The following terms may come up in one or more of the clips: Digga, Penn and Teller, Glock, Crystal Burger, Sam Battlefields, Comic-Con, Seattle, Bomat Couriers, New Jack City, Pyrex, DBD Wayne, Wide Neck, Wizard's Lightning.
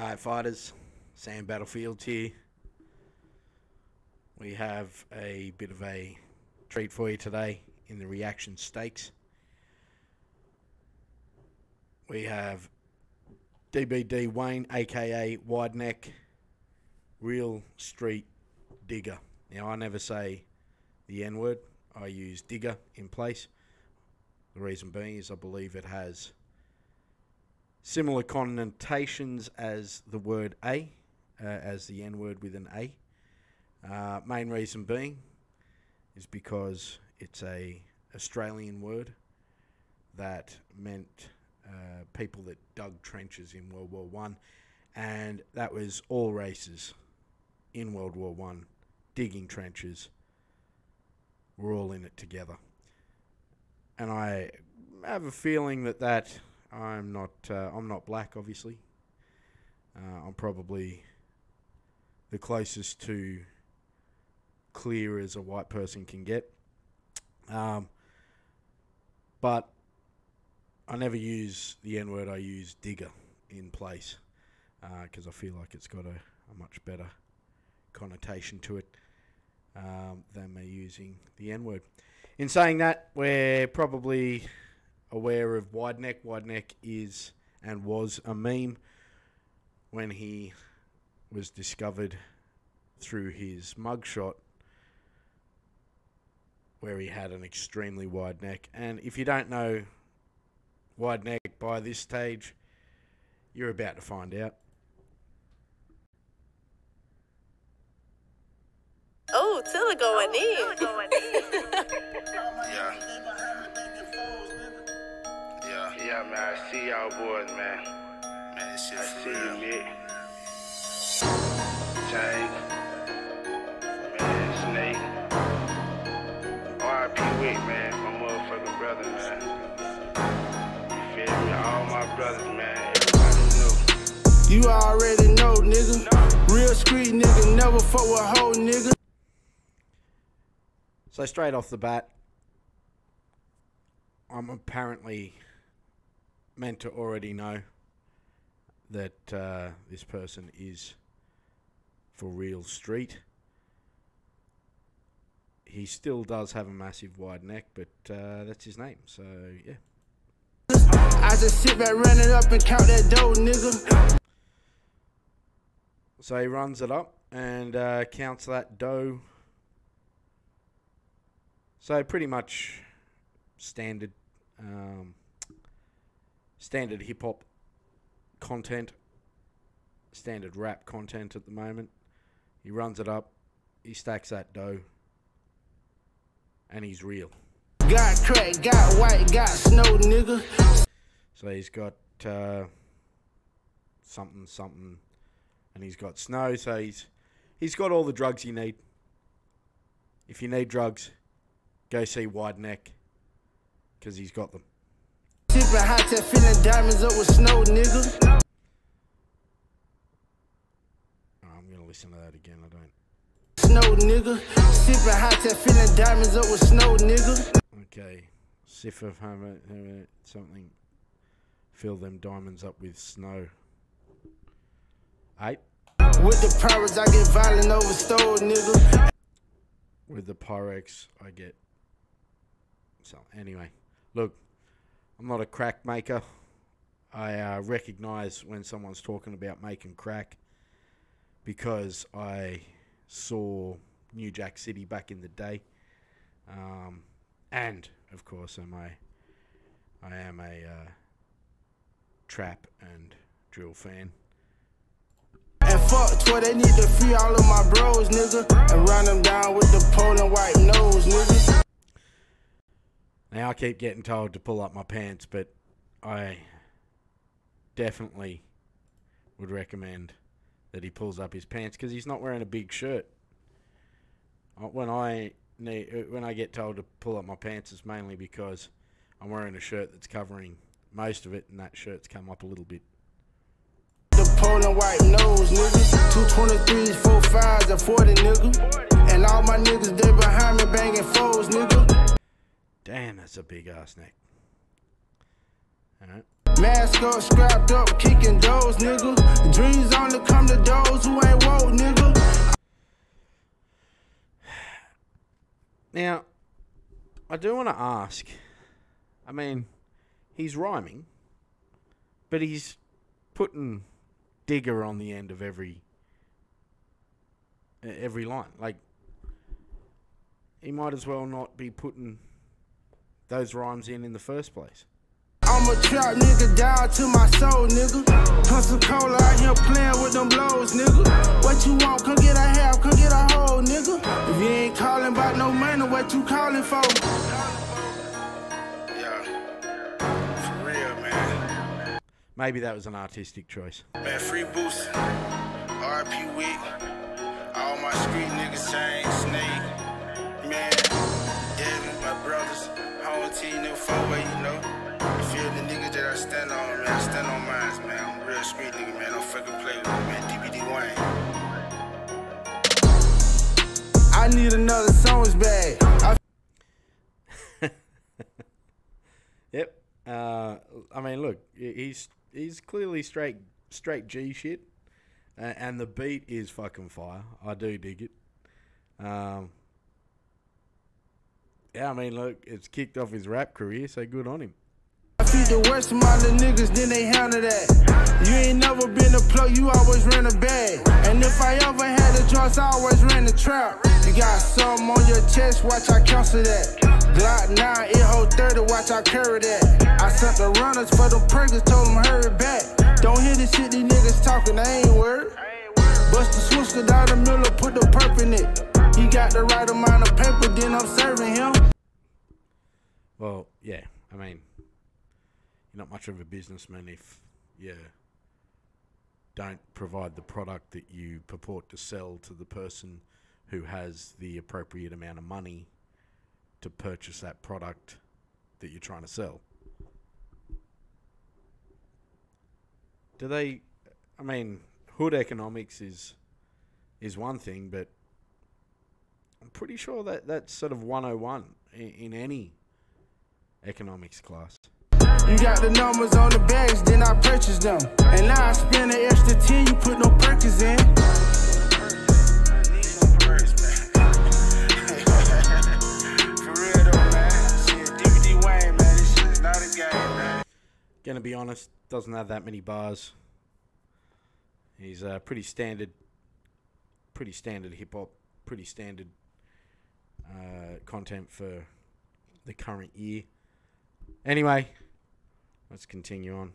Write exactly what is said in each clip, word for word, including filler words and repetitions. Alright, fighters, Sam Battlefields here. We have a bit of a treat for you today in the reaction stakes. We have D B D Wayne, aka Wide Neck, real street digger. Now, I never say the N word, I use digger in place. The reason being is I believe it has similar connotations as the word A, uh, as the N word with an A. Uh, main reason being is because it's a Australian word that meant uh, people that dug trenches in World War One, and that was all races in World War One digging trenches. We're all in it together, and I have a feeling that that I'm not. Uh, I'm not black, obviously. Uh, I'm probably the closest to clear as a white person can get. Um, but I never use the N word. I use digger in place because uh, I feel like it's got a, a much better connotation to it um, than me using the N word. In saying that, we're probably aware of Wide Neck. Wide Neck is and was a meme when he was discovered through his mugshot, where he had an extremely wide neck. And if you don't know Wide Neck by this stage, you're about to find out. Oh, Tilla going in. Yeah, man, I see y'all boys, man. Man, this shit's I see real. You, Nick. James. Man, Snake. R I P Wick, man. My motherfucking brother, man. You feel me? All my brothers, man. Everybody know. You already know, nigga. No. Real street nigga. Never fuck with hoe, nigga. So straight off the bat, I'm apparently meant to already know that uh, this person is for real street. He still does have a massive wide neck, but uh, that's his name, so yeah. I just sit back, run it up and count that dough, nigga. So he runs it up and uh, counts that dough. So pretty much standard um, standard hip-hop content, standard rap content at the moment. He runs it up, he stacks that dough, and he's real. Got crack, got white, got snow, nigga. So he's got uh, something, something, and he's got snow, so he's he's got all the drugs you need. If you need drugs, go see Wide Neck, because he's got them. Diamonds up with snow, nigga. I'm going to listen to that again, I don't. Snow, nigga. Sipper hot tech feeling diamonds up with snow, nigga. Okay. Sipper something. Fill them diamonds up with snow. Eight. With the Pyrex, I get violent over stole, nigga. With the Pyrex, I get. So, anyway. Look. I'm not a crack maker. I uh, recognize when someone's talking about making crack because I saw New Jack City back in the day. Um, and, of course, I'm a, I am a uh, trap and drill fan. And fuck Twitter, they need to free all of my bros, nigga. And run them down with the pole and white nose, nigga. Now, I keep getting told to pull up my pants, but I definitely would recommend that he pulls up his pants because he's not wearing a big shirt. When I need, when I get told to pull up my pants, it's mainly because I'm wearing a shirt that's covering most of it, and that shirt's come up a little bit. The polo white nose, nigga. two twenty-threes, four fives, and forty, nigga. And all my niggas, they behind me banging foes, nigga. Damn, that's a big ass neck. Alright. Mask up, scrapped up, kicking doors, nigga. Dreams Now, I do want to ask, I mean, he's rhyming, but he's putting digger on the end of every every line. Like, he might as well not be putting those rhymes in in the first place. I'm a trap nigga, dial to my soul nigga. Hustle cola out here playing with them blows nigga. What you want, come get a half, come get a whole nigga. If you ain't calling about no money, what you calling for? Yeah, for real man. Maybe that was an artistic choice. Man, free boost, R I P week. All my street niggas change, snake, man. Yeah, my brothers, home team, new four-way, you know. The niggas that I stand on, man, I stand on mines, man. I'm a real street nigga, man. Don't fucking play with me, man. D B D Wayne. I need another songs bag. I yep. Uh, I mean, look, he's he's clearly straight straight G shit, uh, and the beat is fucking fire. I do dig it. Um, yeah, I mean, look, it's kicked off his rap career, so good on him. The worst of my little niggas, then they handle that. You ain't never been a plug, you always ran a bag. And if I ever had the choice, I always ran the trap. You got something on your chest, watch I cancel that. Glock nine, it hold thirty, watch I carry that. I sent the runners for the prickers, told them hurry back. Don't hear the shit these niggas talking, I ain't worried. Bust the switch down the middle, put the perp in it. He got the right amount of paper, then I'm serving him. Well, yeah, I mean, not much of a businessman if you don't provide the product that you purport to sell to the person who has the appropriate amount of money to purchase that product that you're trying to sell. Do they, I mean, hood economics is is one thing, but I'm pretty sure that that's sort of one oh one in, in any economics class. You got the numbers on the bags, then I purchased them. And now I spend an extra ten, you put no purchase in. For real though, man. Shit, D B D Wayne, man. This shit is not a game, man. Gonna be honest, doesn't have that many bars. He's uh, pretty standard, pretty standard hip-hop, pretty standard uh, content for the current year. Anyway, let's continue on.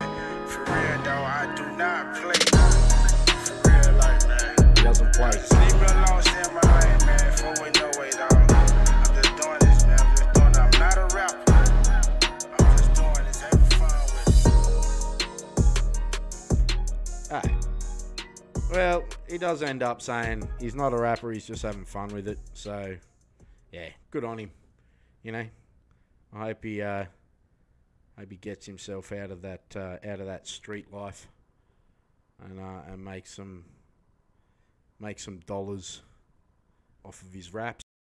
For real though, I do not play. For real life, man. He doesn't play. Leave me alone, stay in my lane, man. For way, no way, dog. I'm just doing this, man. I'm just doing it. I'm not a rapper. I'm just doing this. Having fun with it. Alright. Well, he does end up saying he's not a rapper. He's just having fun with it. So, yeah, good on him. You know, I hope he, uh, hope he gets himself out of that uh, out of that street life, and uh, and make some make some dollars off of his raps.